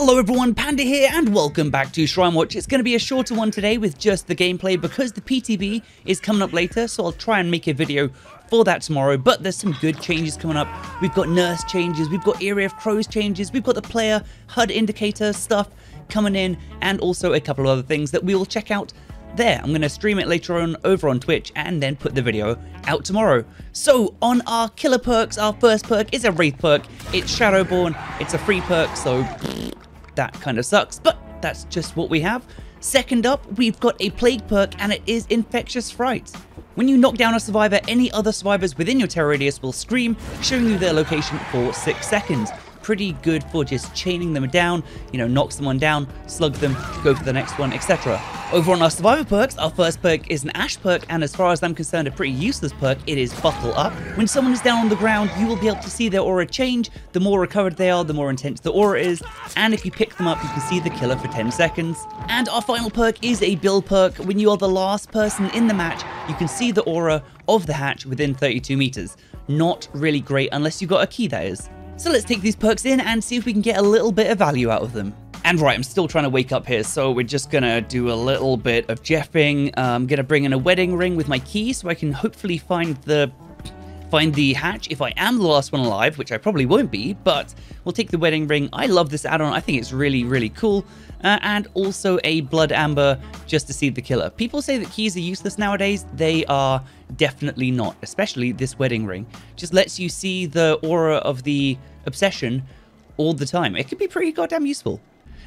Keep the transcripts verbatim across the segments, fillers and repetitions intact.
Hello everyone, Panda here and welcome back to Shrine Watch. It's going to be a shorter one today with just the gameplay because the P T B is coming up later, so I'll try and make a video for that tomorrow, but there's some good changes coming up. We've got Nurse changes, we've got Area of Crows changes, we've got the player H U D indicator stuff coming in, and also a couple of other things that we will check out there. I'm going to stream it later on over on Twitch and then put the video out tomorrow. So on our killer perks, our first perk is a Wraith perk. It's Shadowborn. It's a free perk, so that kind of sucks, but that's just what we have. Second up, we've got a Plague perk, and it is Infectious Fright. When you knock down a survivor, any other survivors within your terror radius will scream, showing you their location for six seconds. Pretty good for just chaining them down, you know, knock someone down, slug them, go for the next one, et cetera. Over on our survivor perks, our first perk is an Ash perk, and as far as I'm concerned, a pretty useless perk. It is Buckle Up. When someone is down on the ground, you will be able to see their aura change. The more recovered they are, the more intense the aura is, and if you pick them up, you can see the killer for ten seconds. And our final perk is a Bill perk. When you are the last person in the match, you can see the aura of the hatch within thirty-two meters. Not really great unless you got a key, that is. So let's take these perks in and see if we can get a little bit of value out of them. And right, I'm still trying to wake up here, so we're just gonna do a little bit of jeffing. I'm gonna bring in a wedding ring with my key so I can hopefully find the find the hatch if I am the last one alive, which I probably won't be, but we'll take the wedding ring. I love this add-on. I think it's really, really cool. Uh, and also a blood amber just to see the killer. People say that keys are useless nowadays. They are definitely not, especially this wedding ring. Just lets you see the aura of the obsession all the time. It could be pretty goddamn useful.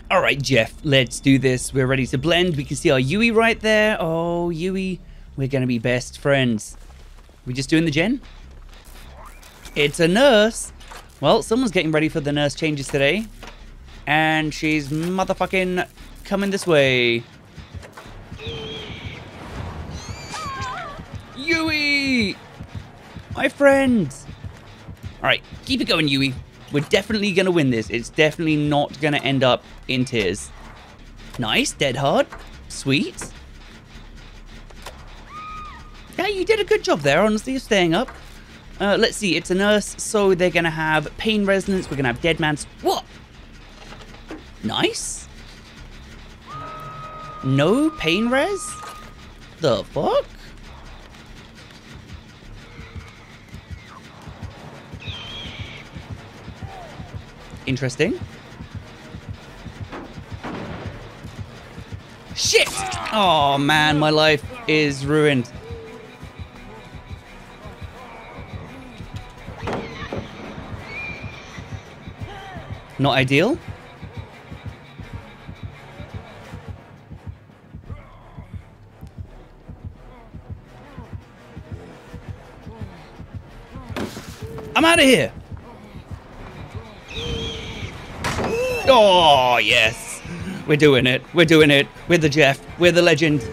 All right, Jeff, let's do this. We're ready to blend. We can see our Yui right there. Oh, Yui, we're gonna be best friends. We just doing the gen? It's a nurse. Well, someone's getting ready for the nurse changes today. And she's motherfucking coming this way. Yui! My friend! Alright, keep it going, Yui. We're definitely going to win this. It's definitely not going to end up in tears. Nice, Dead Hard. Sweet. Yeah, you did a good job there, honestly, of staying up. Uh, let's see, it's a nurse, so they're going to have Pain Resonance. We're going to have Dead Man's... What? Nice. No Pain Res? The fuck? Interesting. Shit! Oh man, my life is ruined. Not ideal. I'm out of here. Oh, yes. We're doing it. We're doing it. We're the Jeff. We're the legend.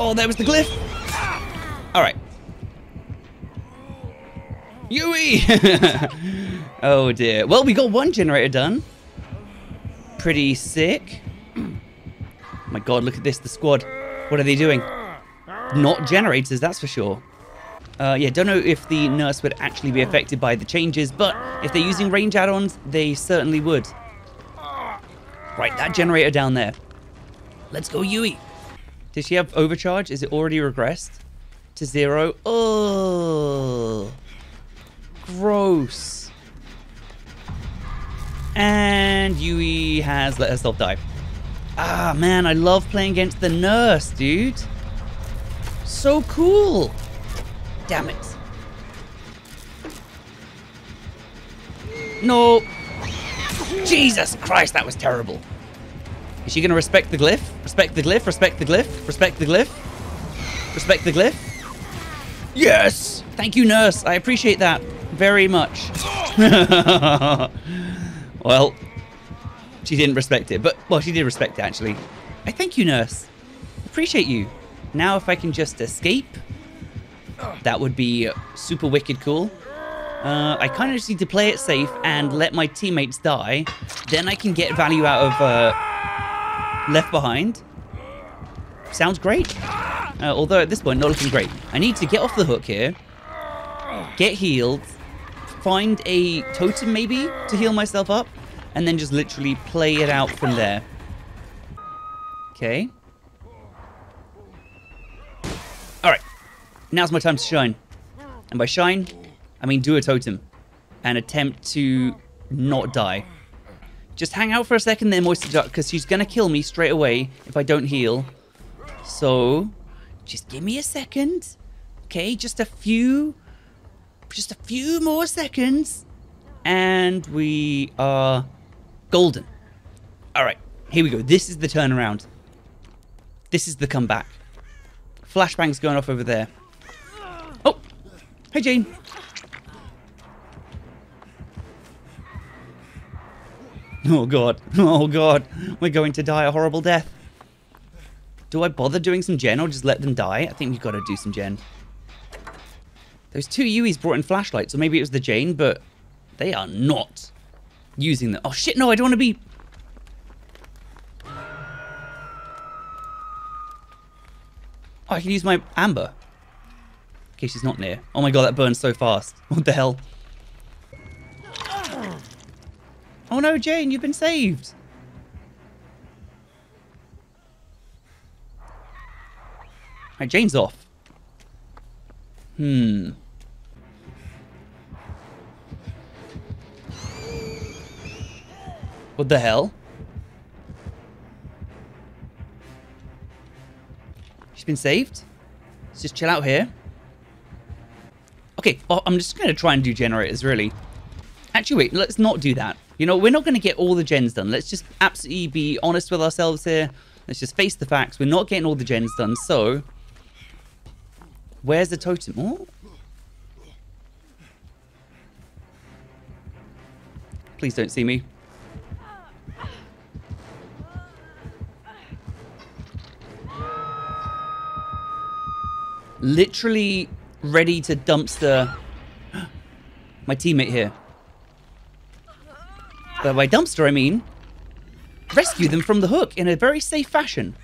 Oh, there was the glyph. All right. Yui! Oh, dear. Well, we got one generator done. Pretty sick. My God, look at this. The squad. What are they doing? Not generators, that's for sure. Uh, yeah, don't know if the nurse would actually be affected by the changes, but if they're using range add-ons, they certainly would. Right, that generator down there. Let's go, Yui. Does she have overcharge? Is it already regressed to zero? Oh, gross. And Yui has let herself die. Ah, man, I love playing against the nurse, dude. So cool. Damn it. No. Jesus Christ, that was terrible. Is she going to respect the glyph? Respect the glyph, respect the glyph, respect the glyph, respect the glyph. Yes! Thank you, nurse. I appreciate that very much. Well, she didn't respect it, but, well, she did respect it, actually. I thank you, nurse. Appreciate you. Now if I can just escape... That would be super wicked cool. Uh, I kind of just need to play it safe and let my teammates die. Then I can get value out of uh, Left Behind. Sounds great. Uh, although at this point, not looking great. I need to get off the hook here. Get healed. Find a totem maybe to heal myself up. and then just literally play it out from there. Okay. Alright. Now's my time to shine. And by shine, I mean do a totem. And attempt to not die. Just hang out for a second there, Moisture Duck, because she's going to kill me straight away if I don't heal. So, just give me a second. Okay, just a few... Just a few more seconds. And we are golden. Alright, here we go. This is the turnaround. This is the comeback. Flashbang's going off over there. Oh! Hey, Jane. Oh, God. Oh, God. We're going to die a horrible death. Do I bother doing some gen or just let them die? I think you've got to do some gen. Those two Yui's brought in flashlights, or maybe it was the Jane, but they are not using them. Oh, shit, no, I don't want to be... Oh, I can use my Amber. Okay, she's not near. Oh, my God, that burns so fast. What the hell? Oh no, Jane, you've been saved. Alright, Jane's off. Hmm. What the hell? She's been saved? Let's just chill out here. Okay, well, I'm just going to try and do generators, really. Actually, wait, let's not do that. You know, we're not going to get all the gens done. Let's just absolutely be honest with ourselves here. Let's just face the facts. We're not getting all the gens done, so... Where's the totem? Oh. Please don't see me. Literally ready to dumpster my teammate here. But by dumpster, I mean rescue them from the hook in a very safe fashion.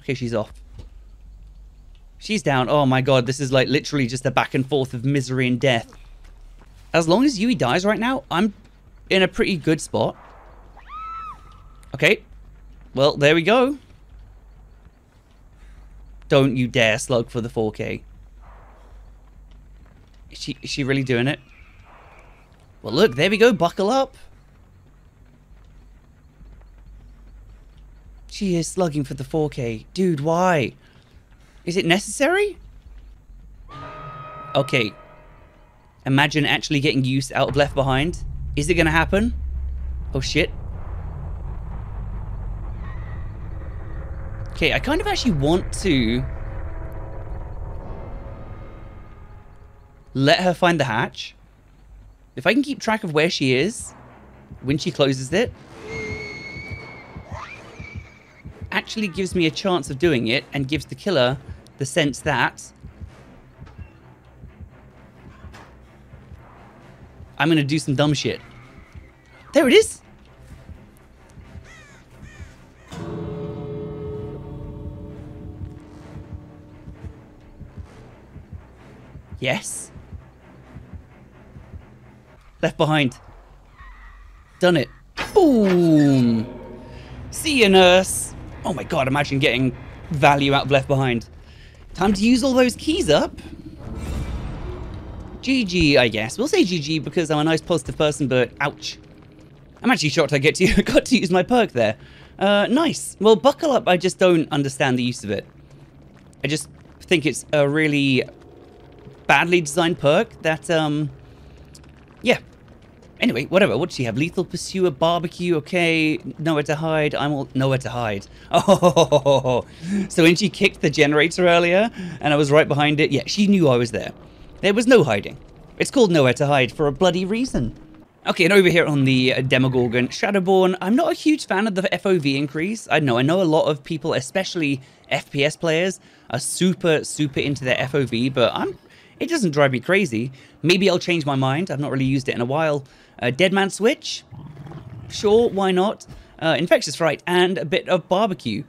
Okay, she's off. She's down. Oh my God, this is like literally just a back and forth of misery and death. As long as Yui dies right now, I'm in a pretty good spot. Okay. Well, there we go. Don't you dare slug for the four K. Is she, is she really doing it? Well, look, there we go. Buckle up. She is slugging for the four K. Dude, why? Is it necessary? Okay. Imagine actually getting use out of Left Behind. Is it going to happen? Oh, shit. Okay, I kind of actually want to... let her find the hatch. If I can keep track of where she is when she closes it... actually gives me a chance of doing it and gives the killer the sense that I'm gonna do some dumb shit. There it is! Yes. Left Behind. Done it. Boom! See you, Nurse! Oh my God, imagine getting value out of Left Behind. Time to use all those keys up. G G, I guess. We'll say G G because I'm a nice positive person, but ouch. I'm actually shocked I get to got to use my perk there. Uh, nice. Well, Buckle Up, I just don't understand the use of it. I just think it's a really badly designed perk that, um, yeah. Anyway, whatever. What does she have? Lethal Pursuer, Barbecue, okay. Nowhere to Hide. I'm all... Nowhere to Hide. Oh, so when she kicked the generator earlier and I was right behind it, yeah, she knew I was there. There was no hiding. It's called Nowhere to Hide for a bloody reason. Okay, and over here on the Demogorgon, Shadowborn, I'm not a huge fan of the F O V increase. I know, I know a lot of people, especially F P S players, are super, super into their F O V, but I'm... it doesn't drive me crazy. Maybe I'll change my mind. I've not really used it in a while. Uh, Dead Man's Switch? Sure, why not? Uh, Infectious Fright and a bit of Barbecue.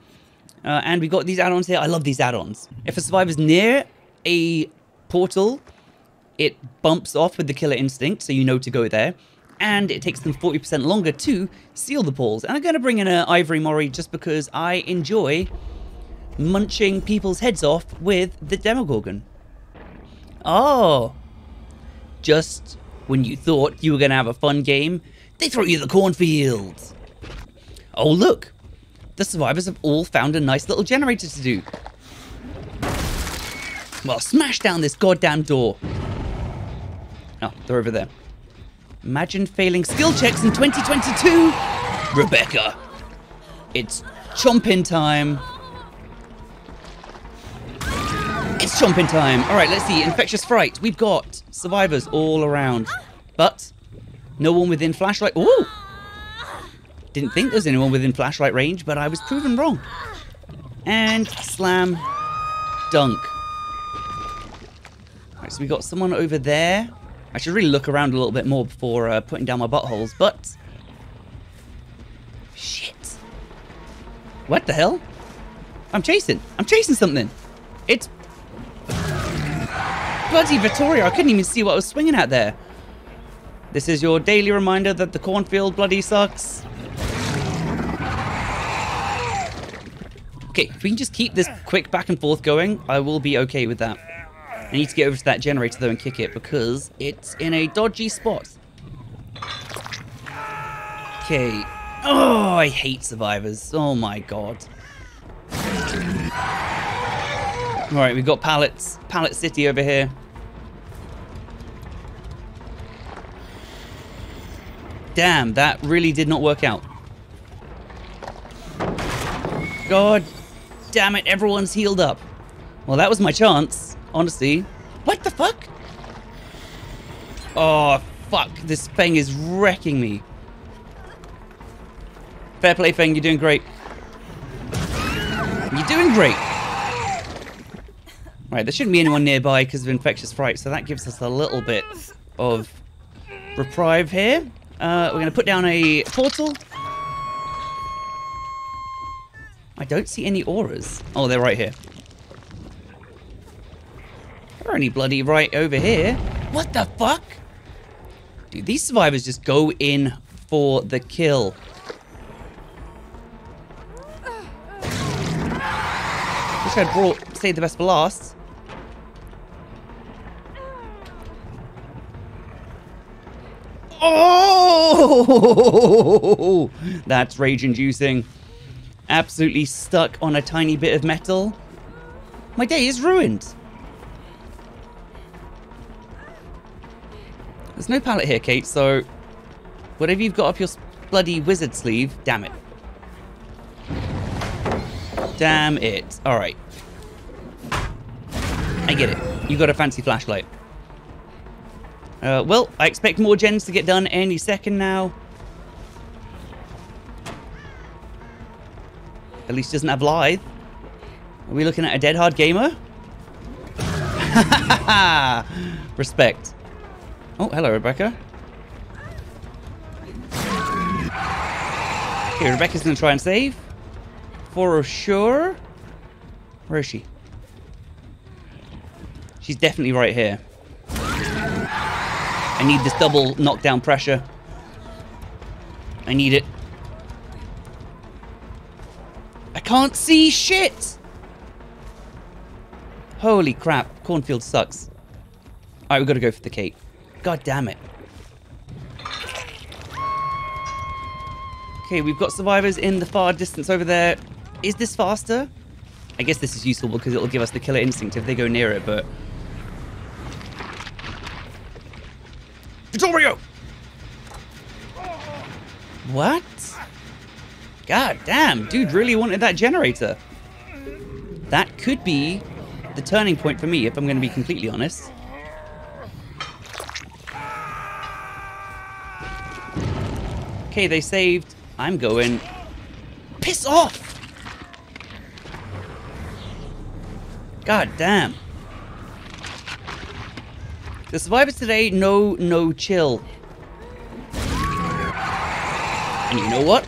Uh, and we got these add-ons here. I love these add-ons. If a survivor's near a portal, it bumps off with the Killer Instinct, so you know to go there. and it takes them forty percent longer to seal the balls. And I'm going to bring in an Ivory Mori just because I enjoy munching people's heads off with the Demogorgon. Oh, just when you thought you were going to have a fun game, they throw you the cornfield. Oh, look, the survivors have all found a nice little generator to do. Well, smash down this goddamn door. Oh, they're over there. Imagine failing skill checks in twenty twenty-two, Rebecca. It's chomping time. It's chomping time. All right, let's see. Infectious Fright. We've got survivors all around, but no one within flashlight. Ooh! Didn't think there was anyone within flashlight range, but I was proven wrong. And slam dunk. All right, so we got someone over there. I should really look around a little bit more before uh, putting down my buttholes, but... Shit. What the hell? I'm chasing. I'm chasing something. It's... bloody Vittoria. I couldn't even see what I was swinging at there. This is your daily reminder that the cornfield bloody sucks. Okay, if we can just keep this quick back and forth going, I will be okay with that. I need to get over to that generator, though, and kick it, because it's in a dodgy spot. Okay. Oh, I hate survivors. Oh, my God. All right, we've got pallets. Pallet City over here. Damn, that really did not work out. God damn it, everyone's healed up. Well, that was my chance. Honestly. What the fuck? Oh, fuck. This Feng is wrecking me. Fair play, Feng. You're doing great. You're doing great. Right, there shouldn't be anyone nearby because of Infectious Fright, so that gives us a little bit of reprieve here. Uh, we're going to put down a portal. I don't see any auras. Oh, they're right here. They're only bloody right over here. What the fuck? Dude, these survivors just go in for the kill. Wish I'd brought, saved the best for last. Oh! That's rage-inducing. Absolutely stuck on a tiny bit of metal. My day is ruined. There's no pallet here, Kate, so whatever you've got up your bloody wizard sleeve, damn it. Damn it. All right. I get it. You got a fancy flashlight. Uh, well, I expect more gens to get done any second now. At least doesn't have Lithe. Are we looking at a Dead Hard gamer? Respect. Oh, hello, Rebecca. Okay, Rebecca's gonna try and save. For sure. Where is she? She's definitely right here. I need this double knockdown pressure. I need it. I can't see shit! Holy crap, cornfield sucks. Alright, we've gotta go for the cake. God damn it. Okay, we've got survivors in the far distance over there. Is this faster? I guess this is useful because it'll give us the killer instinct if they go near it, but... Vittorio! What? God damn, dude really wanted that generator. That could be the turning point for me, if I'm going to be completely honest. Okay, they saved. I'm going. Piss off! God damn. The survivors today, no, no chill. And you know what?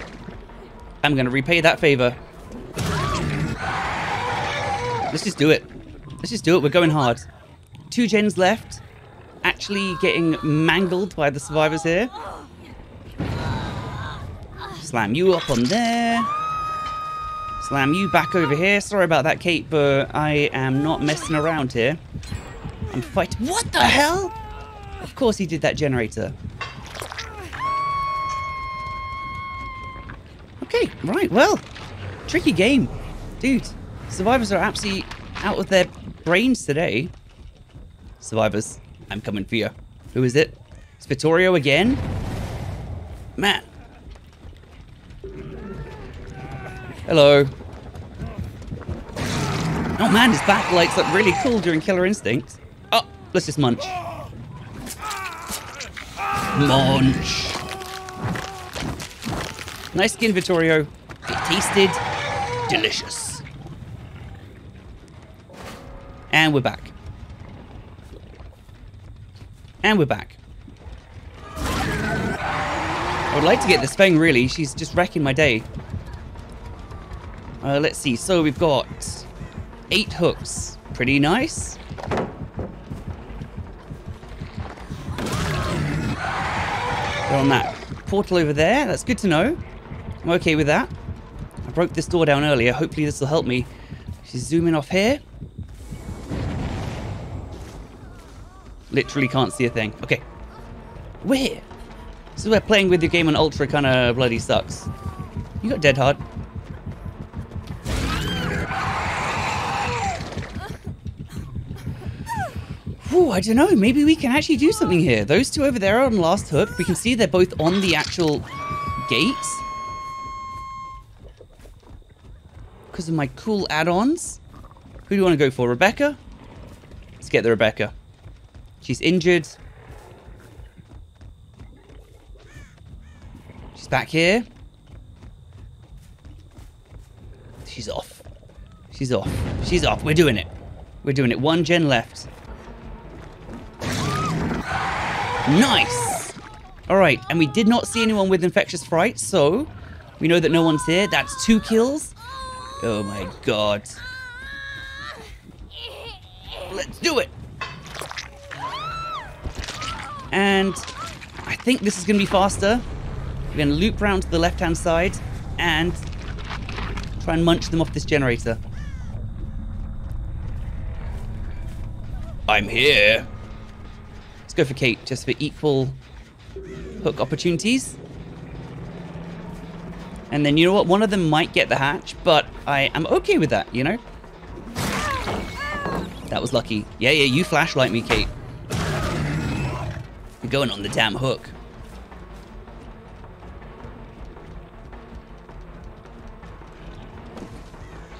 I'm going to repay that favor. Let's just do it. Let's just do it. We're going hard. Two gens left. Actually getting mangled by the survivors here. Slam you up on there. Slam you back over here. Sorry about that, Kate, but I am not messing around here. I'm fighting. What the hell? Of course he did that generator. Okay, right, well. Tricky game. Dude, survivors are absolutely out of their brains today. Survivors, I'm coming for you. Who is it? Spitorio again? Man. Hello. Oh man, his back lights up really cool during Killer Instinct. Oh, let's just munch. Munch. Nice skin, Vittorio. It tasted delicious. And we're back. And we're back. I would like to get this thing, really. She's just wrecking my day. Uh, let's see. So we've got eight hooks. Pretty nice. They're on that portal over there. That's good to know. I'm okay with that. I broke this door down earlier. Hopefully this will help me. She's zooming off here. Literally can't see a thing. Okay. We're here. This is where playing with your game on Ultra kind of bloody sucks. You got Dead Hard. Ooh, I don't know. Maybe we can actually do something here. Those two over there are on last hook. We can see they're both on the actual gates. Because of my cool add-ons. Who do you want to go for? Rebecca? Let's get the Rebecca. She's injured. She's back here. She's off. She's off. She's off. We're doing it. We're doing it. One gen left. Nice! Alright, and we did not see anyone with Infectious Fright, so we know that no one's here. That's two kills. Oh my god. Let's do it! And I think this is going to be faster. We're going to loop round to the left-hand side and try and munch them off this generator. I'm here. Let's go for Kate, just for equal hook opportunities. And then, you know what? One of them might get the hatch, but I am okay with that, you know? That was lucky. Yeah, yeah, you flashlight me, Kate. You're going on the damn hook.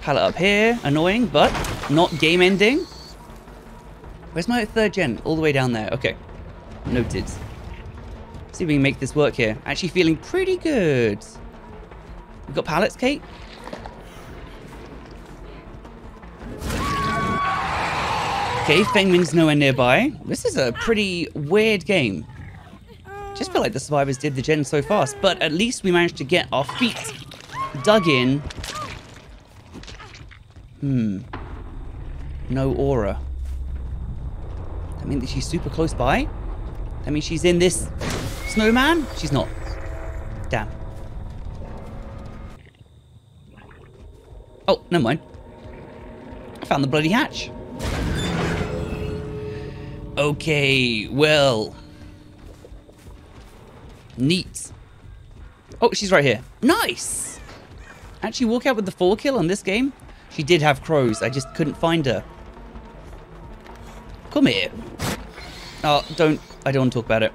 Pallet up here. Annoying, but not game-ending. Where's my third gen? All the way down there. Okay. Noted. Let's see if we can make this work here. Actually feeling pretty good. We've got pallets, Kate? Okay, Fengming's nowhere nearby. This is a pretty weird game. Just feel like the survivors did the gen so fast, but at least we managed to get our feet dug in. Hmm. No aura. That means that she's super close by. That means she's in this snowman. She's not. Damn. Oh, never mind. I found the bloody hatch. Okay, well. Neat. Oh, she's right here. Nice! Actually walk out with the four kill on this game. She did have crows. I just couldn't find her. Come here. Oh, don't. I don't want to talk about it.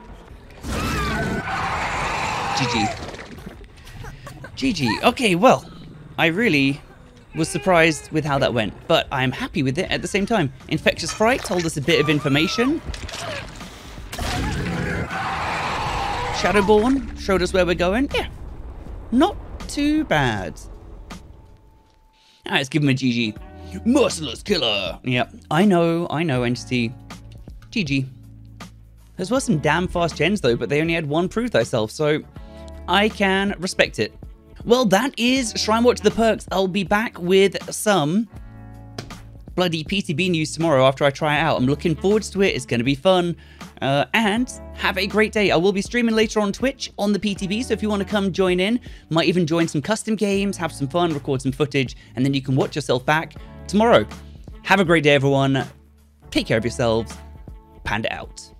G G. G G. Okay, well. I really was surprised with how that went, but I'm happy with it at the same time. Infectious Fright told us a bit of information. Shadowborn showed us where we're going. Yeah. Not too bad. Alright, let's give him a G G. Merciless killer! Yep. I know, I know, Entity. G G. Those were some damn fast gens, though, but they only had one prove thyself, so I can respect it. Well, that is Shrine Watch the Perks. I'll be back with some bloody P T B news tomorrow after I try it out. I'm looking forward to it. It's going to be fun. Uh, and have a great day. I will be streaming later on Twitch on the P T B, so if you want to come join in, might even join some custom games, have some fun, record some footage, and then you can watch yourself back tomorrow. Have a great day, everyone. Take care of yourselves. Panda out.